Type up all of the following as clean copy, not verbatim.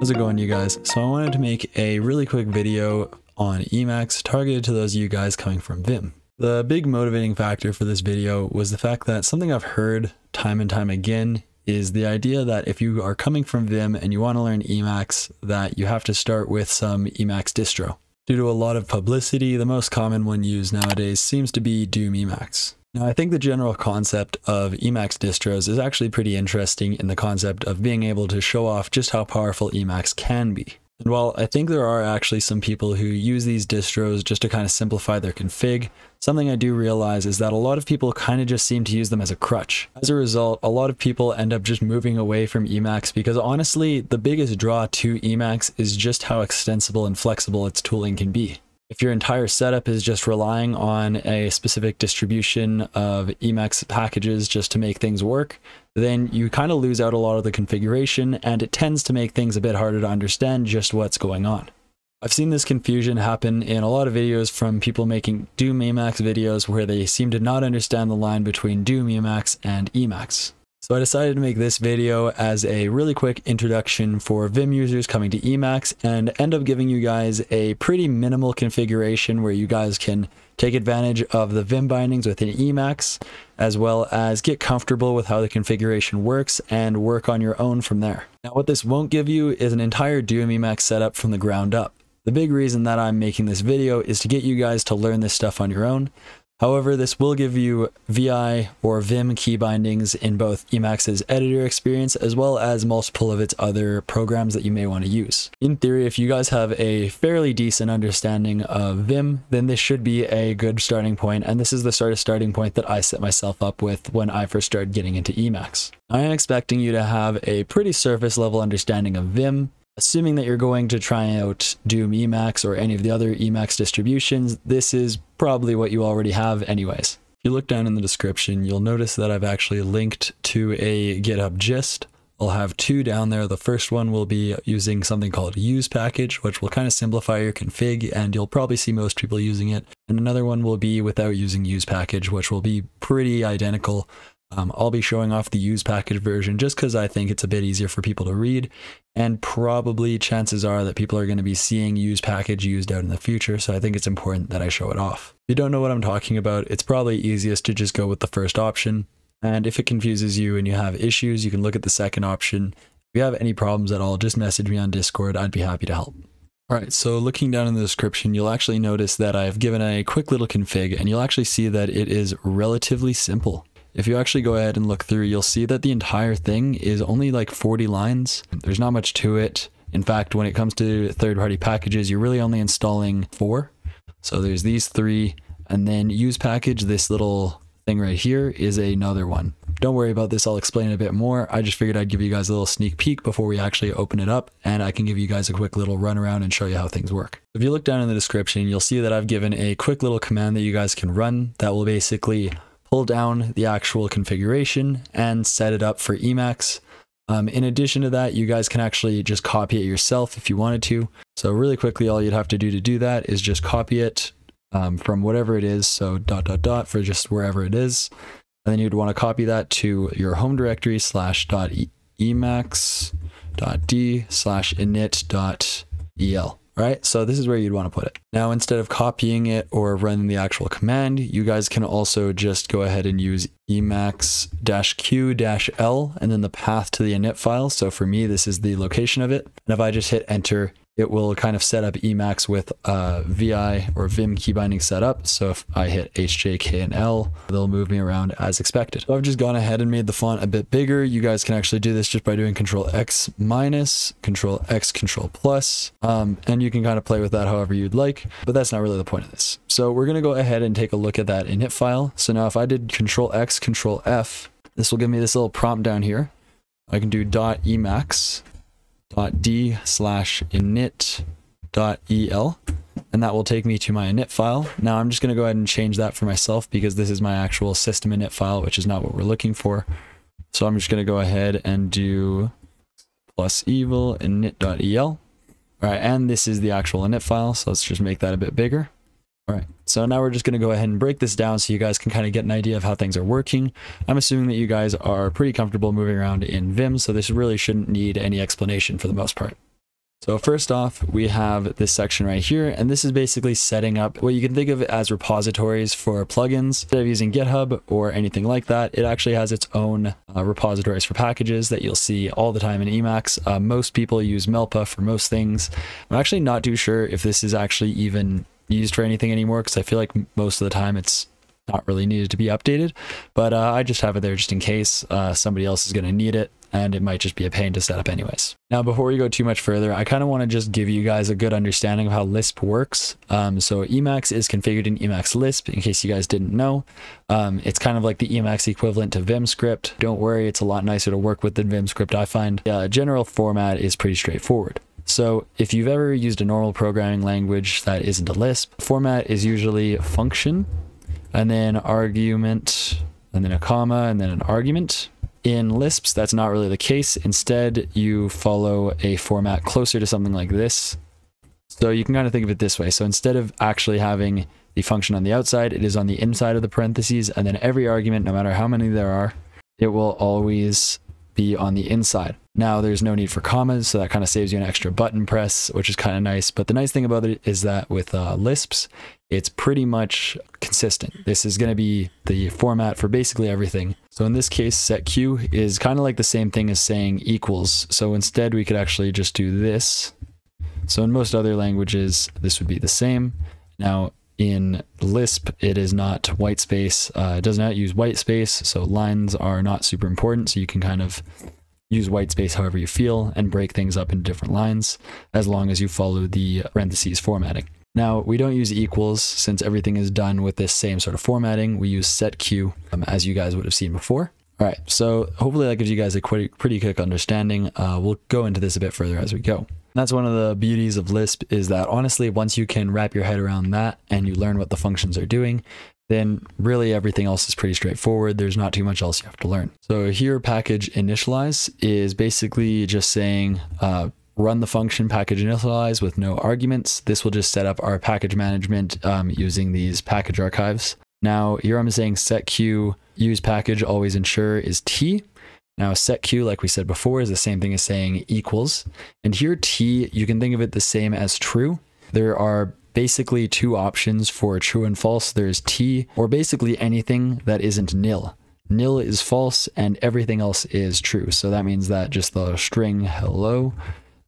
How's it going, you guys? So I wanted to make a really quick video on Emacs targeted to those of you guys coming from Vim. The big motivating factor for this video was the fact that something I've heard time and time again is the idea that if you are coming from Vim and you want to learn Emacs, that you have to start with some Emacs distro. Due to a lot of publicity, the most common one used nowadays seems to be Doom Emacs. Now, I think the general concept of Emacs distros is actually pretty interesting in the concept of being able to show off just how powerful Emacs can be. And while I think there are actually some people who use these distros just to kind of simplify their config, something I do realize is that a lot of people kind of just seem to use them as a crutch. As a result, a lot of people end up just moving away from Emacs because honestly, the biggest draw to Emacs is just how extensible and flexible its tooling can be. If your entire setup is just relying on a specific distribution of Emacs packages just to make things work, then you kind of lose out a lot of the configuration, and it tends to make things a bit harder to understand just what's going on. I've seen this confusion happen in a lot of videos from people making Doom Emacs videos where they seem to not understand the line between Doom Emacs and Emacs. So I decided to make this video as a really quick introduction for Vim users coming to Emacs and end up giving you guys a pretty minimal configuration where you guys can take advantage of the Vim bindings within Emacs, as well as get comfortable with how the configuration works and work on your own from there. Now, what this won't give you is an entire Doom Emacs setup from the ground up. The big reason that I'm making this video is to get you guys to learn this stuff on your own. However, this will give you VI or Vim key bindings in both Emacs' editor experience as well as multiple of its other programs that you may want to use. In theory, if you guys have a fairly decent understanding of Vim, then this should be a good starting point, and this is the sort of starting point that I set myself up with when I first started getting into Emacs. I am expecting you to have a pretty surface level understanding of Vim. Assuming that you're going to try out Doom Emacs or any of the other Emacs distributions, this is probably what you already have anyways. If you look down in the description, you'll notice that I've actually linked to a GitHub gist. I'll have two down there. The first one will be using something called use-package, which will kind of simplify your config, and you'll probably see most people using it. And another one will be without using use-package, which will be pretty identical. I'll be showing off the use-package version just because I think it's a bit easier for people to read, and probably chances are that people are going to be seeing use-package used out in the future, so I think it's important that I show it off. If you don't know what I'm talking about, it's probably easiest to just go with the first option, and if it confuses you and you have issues, you can look at the second option. If you have any problems at all, just message me on Discord. I'd be happy to help. Alright, so looking down in the description, you'll actually notice that I've given a quick little config, and you'll actually see that it is relatively simple. If you actually go ahead and look through, you'll see that the entire thing is only like 40 lines. There's not much to it. In fact, when it comes to third-party packages, you're really only installing 4. So there's these 3, and then use package, this little thing right here, is another one. Don't worry about this, I'll explain it a bit more. I just figured I'd give you guys a little sneak peek before we actually open it up, and I can give you guys a quick little run around and show you how things work. If you look down in the description, you'll see that I've given a quick little command that you guys can run that will basically pull down the actual configuration and set it up for Emacs. In addition to that, you guys can actually just copy it yourself if you wanted to. So really quickly, all you'd have to do that is just copy it from whatever it is. So ... for just wherever it is. And then you'd want to copy that to your home directory /emacs.d/init.el. Right, so this is where you'd want to put it. Now, instead of copying it or running the actual command, you guys can also just go ahead and use Emacs -q -l and then the path to the init file. So for me, this is the location of it. And if I just hit enter, it will kind of set up Emacs with a VI or Vim key binding set up. So if I hit H, J, K, and L, they'll move me around as expected. So I've just gone ahead and made the font a bit bigger. You guys can actually do this just by doing Control-X-, Control-X, Control+, and you can kind of play with that however you'd like, but that's not really the point of this. So we're going to go ahead and take a look at that init file. So now if I did Control-X, Control-F, this will give me this little prompt down here. I can do .emacs.d/init.el, and that will take me to my init file. Now I'm just going to go ahead and change that for myself because this is my actual system init file, which is not what we're looking for. So I'm just going to go ahead and do +evil init.el. All right, and this is the actual init file, so let's just make that a bit bigger. All right, so now we're just going to go ahead and break this down so you guys can kind of get an idea of how things are working. I'm assuming that you guys are pretty comfortable moving around in Vim, so this really shouldn't need any explanation for the most part. So first off, we have this section right here, and this is basically setting up what you can think of as repositories for plugins. Instead of using GitHub or anything like that, it actually has its own repositories for packages that you'll see all the time in Emacs. Most people use Melpa for most things. I'm actually not too sure if this is actually even used for anything anymore, because I feel like most of the time it's not really needed to be updated, but I just have it there just in case somebody else is going to need it, and it might just be a pain to set up anyways. Now, before we go too much further, I kind of want to just give you guys a good understanding of how Lisp works. So Emacs is configured in Emacs Lisp, in case you guys didn't know. It's kind of like the Emacs equivalent to VimScript. Don't worry, it's a lot nicer to work with than VimScript, I find. General format is pretty straightforward. So if you've ever used a normal programming language that isn't a Lisp, format is usually function, and then argument, and then a comma, and then an argument. In Lisps, that's not really the case. Instead, you follow a format closer to something like this. So you can kind of think of it this way. So instead of actually having the function on the outside, it is on the inside of the parentheses, and then every argument, no matter how many there are, it will always be on the inside. Now, there's no need for commas, so that kind of saves you an extra button press, which is kind of nice. But the nice thing about it is that with Lisps, it's pretty much consistent. This is going to be the format for basically everything. So in this case, setQ is kind of like the same thing as saying equals. So instead, we could actually just do this. So in most other languages, this would be the same. Now, in Lisp, it is not white space. It does not use white space, so lines are not super important. So you can kind of use white space however you feel and break things up into different lines, as long as you follow the parentheses formatting. Now, we don't use equals since everything is done with this same sort of formatting. We use setQ, as you guys would have seen before. All right, so hopefully that gives you guys a pretty quick understanding. We'll go into this a bit further as we go. That's one of the beauties of Lisp, is that honestly, once you can wrap your head around that and you learn what the functions are doing, then really everything else is pretty straightforward. There's not too much else you have to learn. So here, package initialize is basically just saying run the function package initialize with no arguments. This will just set up our package management using these package archives. Now here I'm saying setQ use-package always ensure is T. Now setQ, like we said before, is the same thing as saying equals. And here T, you can think of it the same as true. There are basically two options for true and false. There's T, or basically anything that isn't nil. Nil is false and everything else is true. So that means that just the string hello,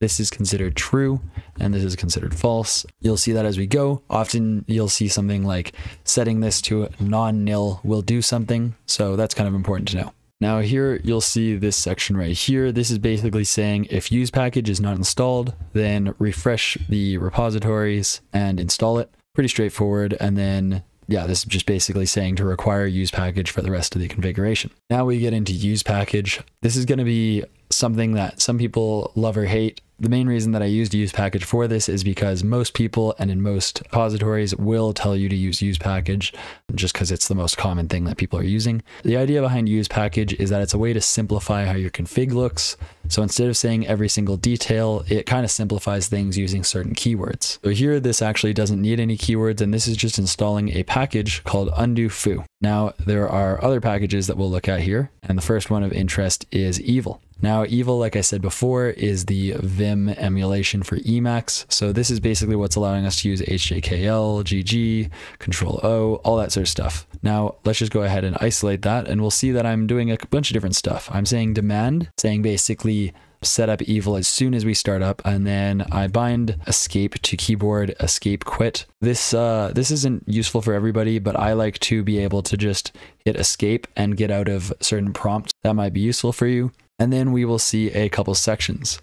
this is considered true and this is considered false. You'll see that as we go. Often you'll see something like setting this to non-nil will do something. So that's kind of important to know. Now here you'll see this section right here. This is basically saying if use package is not installed, then refresh the repositories and install it. Pretty straightforward. And then yeah, this is just basically saying to require use package for the rest of the configuration. Now we get into use package. This is going to be something that some people love or hate. The main reason that I used use-package for this is because most people and in most repositories will tell you to use use-package just because it's the most common thing that people are using. The idea behind use-package is that it's a way to simplify how your config looks. So instead of saying every single detail, it kind of simplifies things using certain keywords. So here, this actually doesn't need any keywords, and this is just installing a package called undo-fu. Now, there are other packages that we'll look at here, and the first one of interest is Evil. Now, Evil, like I said before, is the Vim emulation for Emacs. So this is basically what's allowing us to use HJKL, GG, Control-O, all that sort of stuff. Now, let's just go ahead and isolate that, and we'll see that I'm doing a bunch of different stuff. I'm saying demand, saying basically set up Evil as soon as we start up, and then I bind escape to keyboard, escape quit. This isn't useful for everybody, but I like to be able to just hit escape and get out of certain prompts that might be useful for you. And then we will see a couple sections.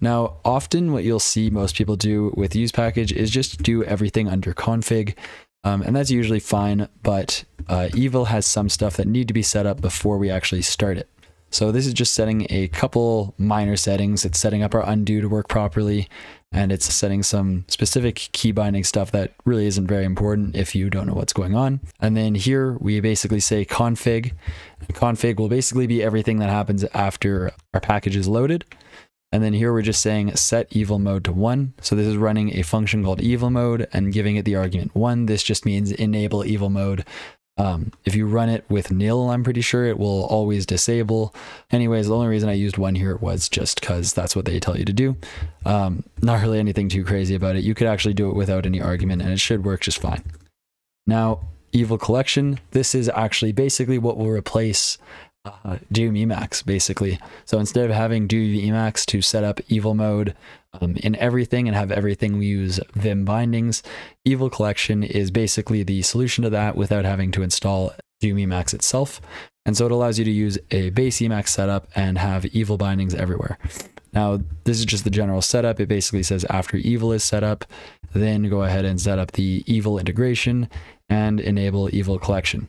Now, often what you'll see most people do with use package is just do everything under config, and that's usually fine, but Evil has some stuff that need to be set up before we actually start it. So this is just setting a couple minor settings. It's setting up our undo to work properly, and it's setting some specific key binding stuff that really isn't very important if you don't know what's going on. And then here we basically say config. Config will basically be everything that happens after our package is loaded. And then here we're just saying set evil mode to 1. So this is running a function called evil mode and giving it the argument 1. This just means enable evil mode. If you run it with nil, I'm pretty sure it will always disable. Anyways, the only reason I used one here was just because that's what they tell you to do. Not really anything too crazy about it. You could actually do it without any argument and it should work just fine. Now, Evil Collection, this is actually basically what will replace Doom Emacs, basically. So instead of having Doom Emacs to set up evil mode in everything and have everything we use Vim bindings, Evil Collection is basically the solution to that without having to install Doom Emacs itself. And so it allows you to use a base Emacs setup and have evil bindings everywhere. Now, this is just the general setup. It basically says after evil is set up, then go ahead and set up the evil integration and enable Evil Collection.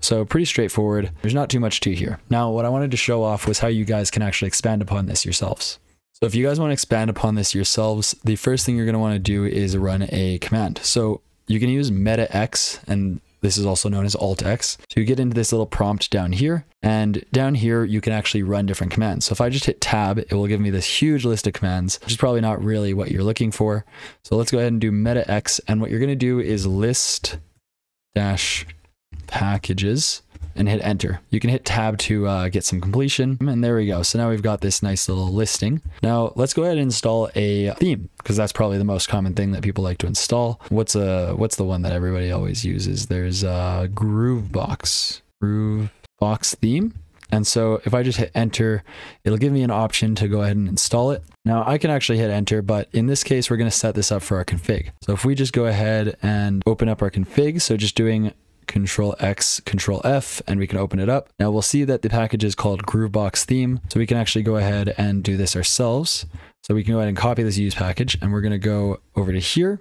So pretty straightforward. There's not too much to here. Now, what I wanted to show off was how you guys can actually expand upon this yourselves. So if you guys want to expand upon this yourselves, the first thing you're going to want to do is run a command. So you can use meta-x, and this is also known as alt-x, to get into this little prompt down here. And down here, you can actually run different commands. So if I just hit tab, it will give me this huge list of commands, which is probably not really what you're looking for. So let's go ahead and do meta-x. And what you're going to do is list-packages and hit enter. You can hit tab to get some completion, and there we go. So now we've got this nice little listing. Now let's go ahead and install a theme, because that's probably the most common thing that people like to install. What's the one that everybody always uses? There's Gruvbox theme. And so if I just hit enter, it'll give me an option to go ahead and install it. Now I can actually hit enter, but in this case, we're going to set this up for our config. So if we just go ahead and open up our config, so just doing Control X, Control F, and we can open it up. Now we'll see that the package is called Gruvbox theme. So we can actually go ahead and do this ourselves. So we can go ahead and copy this use package, and we're going to go over to here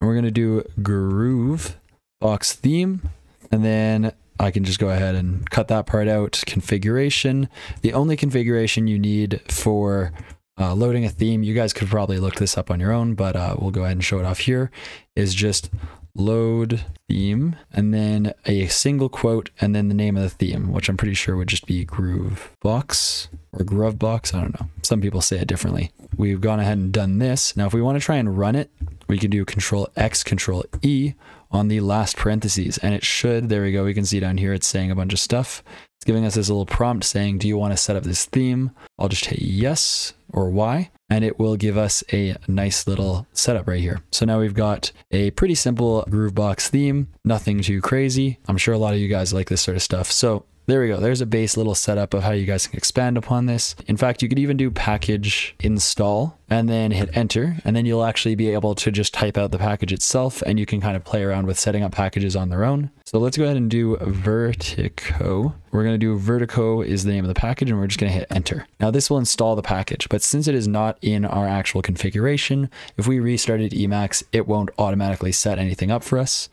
and we're going to do Gruvbox theme. And then I can just go ahead and cut that part out. Configuration. The only configuration you need for loading a theme, you guys could probably look this up on your own, but we'll go ahead and show it off here, is just load theme and then a single quote and then the name of the theme, which I'm pretty sure would just be Gruvbox or Gruvbox. I don't know. Some people say it differently. We've gone ahead and done this. Now, if we want to try and run it, we can do Control X, Control E on the last parentheses, and it should, there we go. We can see down here, it's saying a bunch of stuff. It's giving us this little prompt saying, do you want to set up this theme? I'll just hit yes or Y, and it will give us a nice little setup right here. So now we've got a pretty simple Gruvbox theme, nothing too crazy. I'm sure a lot of you guys like this sort of stuff. So there we go. There's a base little setup of how you guys can expand upon this. In fact, you could even do package install and then hit enter, and then you'll actually be able to just type out the package itself, and you can kind of play around with setting up packages on their own. So let's go ahead and do Vertico. We're going to do Vertico is the name of the package, and we're just going to hit enter. Now this will install the package, but since it is not in our actual configuration, if we restarted Emacs, it won't automatically set anything up for us.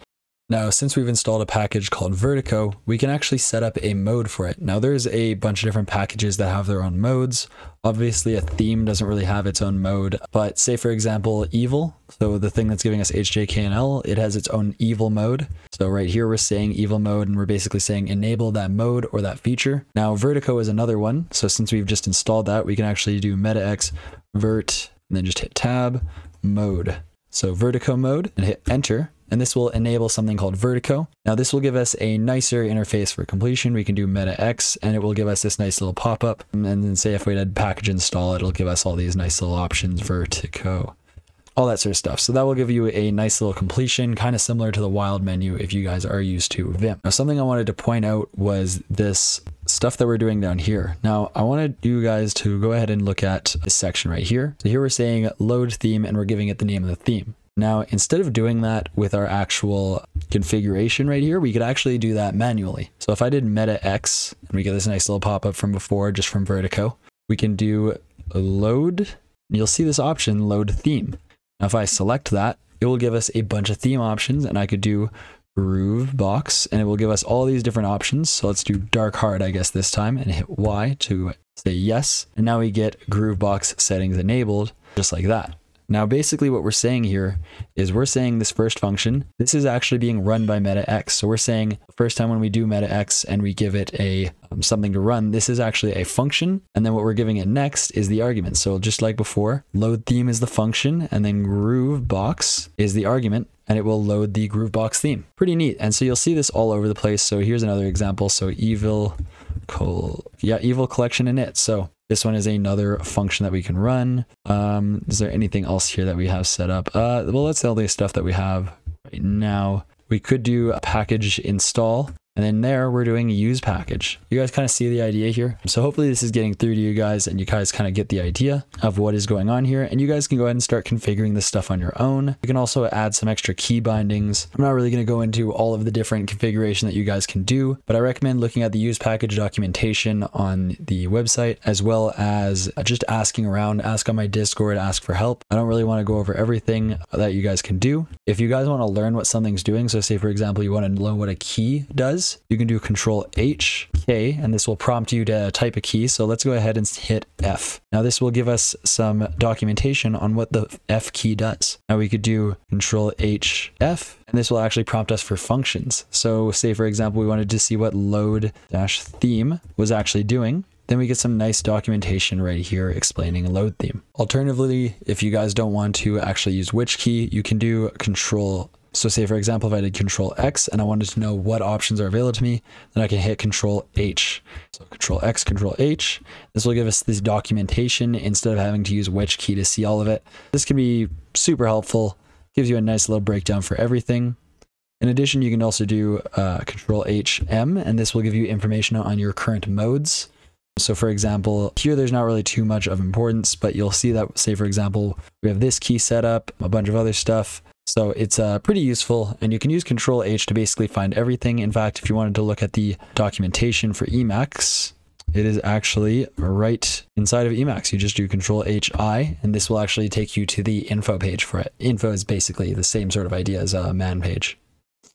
Now, since we've installed a package called Vertico, we can actually set up a mode for it. Now, there's a bunch of different packages that have their own modes. Obviously, a theme doesn't really have its own mode, but say, for example, evil. So the thing that's giving us HJKNL, it has its own evil mode. So right here, we're saying evil mode, and we're basically saying enable that mode or that feature. Now, Vertico is another one. So since we've just installed that, we can actually do meta-x vert, and then just hit tab, mode. So Vertico mode, and hit enter. And this will enable something called Vertico. Now this will give us a nicer interface for completion. We can do meta-x, and it will give us this nice little pop-up. And then say if we did package install, it'll give us all these nice little options, Vertico, all that sort of stuff. So that will give you a nice little completion, kind of similar to the wild menu if you guys are used to Vim. Now something I wanted to point out was this stuff that we're doing down here. Now I wanted you guys to go ahead and look at this section right here. So here we're saying load theme, and we're giving it the name of the theme. Now, instead of doing that with our actual configuration right here, we could actually do that manually. So if I did meta X, and we get this nice little pop-up from before, just from Vertico, we can do load, and you'll see this option, load theme. Now, if I select that, it will give us a bunch of theme options, and I could do Gruvbox, and it will give us all these different options. So let's do dark hard, I guess, this time, and hit Y to say yes. And now we get Gruvbox settings enabled, just like that. Now, basically what we're saying here is we're saying this first function, this is actually being run by meta-x. So we're saying the first time when we do meta-x and we give it a something to run, this is actually a function. And then what we're giving it next is the argument. So just like before, load theme is the function, and then Gruvbox is the argument. and it will load the Gruvbox theme. Pretty neat. And so you'll see this all over the place. So here's another example. So Evil Collection init. So this one is another function that we can run. Is there anything else here that we have set up? Well, that's all the stuff that we have right now. We could do a package install, and then there we're doing use-package. You guys kind of see the idea here. So hopefully this is getting through to you guys and you guys kind of get the idea of what is going on here, and you guys can go ahead and start configuring this stuff on your own. You can also add some extra key bindings. I'm not really going to go into all of the different configuration that you guys can do, but I recommend looking at the use-package documentation on the website, as well as just asking around, ask on my Discord, ask for help. I don't really want to go over everything that you guys can do. If you guys want to learn what something's doing, so say for example, you want to learn what a key does, you can do Control H, K, and this will prompt you to type a key. So let's go ahead and hit F. Now this will give us some documentation on what the F key does. Now we could do Control H, F, and this will actually prompt us for functions. So say for example, we wanted to see what load-theme was actually doing. Then we get some nice documentation right here explaining load theme. Alternatively, if you guys don't want to actually use which key, you can do Control. So say for example, if I did Control X and I wanted to know what options are available to me, then I can hit Control H. So Control X, Control H. This will give us this documentation instead of having to use which key to see all of it. This can be super helpful. Gives you a nice little breakdown for everything. In addition, you can also do Control H, M, and this will give you information on your current modes. So for example, here there's not really too much of importance, but you'll see that, say for example, we have this key set up, a bunch of other stuff. So it's pretty useful, and you can use Control H to basically find everything. In fact, if you wanted to look at the documentation for Emacs, it is actually right inside of Emacs. You just do Control H, I, and this will actually take you to the info page for it. Info is basically the same sort of idea as a man page.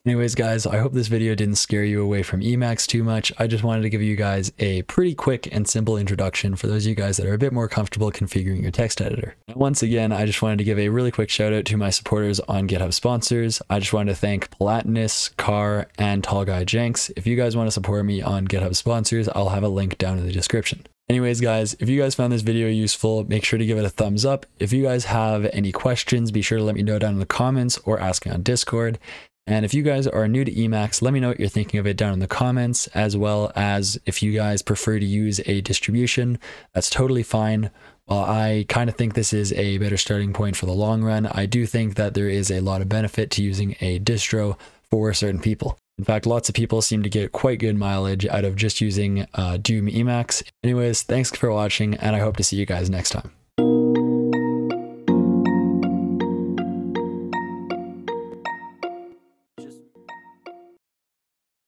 Anyways, guys, I hope this video didn't scare you away from Emacs too much. I just wanted to give you guys a pretty quick and simple introduction for those of you guys that are a bit more comfortable configuring your text editor. And once again, I just wanted to give a really quick shout out to my supporters on GitHub Sponsors. I just wanted to thank Palatinus, Carr, and Tall Guy Jenks. If you guys want to support me on GitHub Sponsors, I'll have a link down in the description. Anyways, guys, if you guys found this video useful, make sure to give it a thumbs up. If you guys have any questions, be sure to let me know down in the comments or ask me on Discord. And if you guys are new to Emacs, let me know what you're thinking of it down in the comments, as well as if you guys prefer to use a distribution. That's totally fine. While I kind of think this is a better starting point for the long run, I do think that there is a lot of benefit to using a distro for certain people. In fact, lots of people seem to get quite good mileage out of just using Doom Emacs. Anyways, thanks for watching, and I hope to see you guys next time.